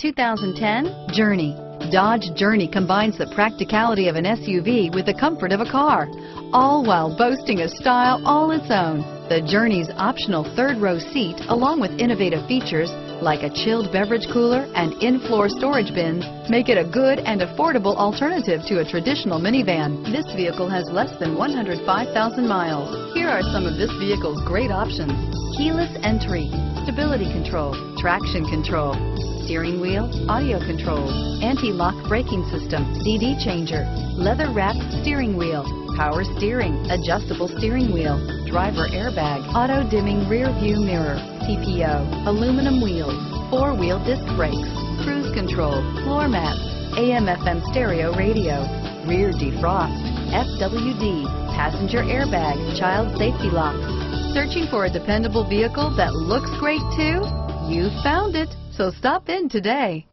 2010 Journey. Dodge Journey combines the practicality of an SUV with the comfort of a car, all while boasting a style all its own. The Journey's optional third-row seat, along with innovative features like a chilled beverage cooler and in-floor storage bins, make it a good and affordable alternative to a traditional minivan. This vehicle has less than 105,000 miles. Here are some of this vehicle's great options: keyless entry, stability control, traction control, steering wheel audio controls, anti-lock braking system, CD changer, leather-wrapped steering wheel, power steering, adjustable steering wheel, driver airbag, auto-dimming rear-view mirror, CPO, aluminum wheels, four-wheel disc brakes, cruise control, floor mats, AM/FM stereo radio, rear defrost, FWD, passenger airbag, child safety locks. Searching for a dependable vehicle that looks great too? You found it, so stop in today.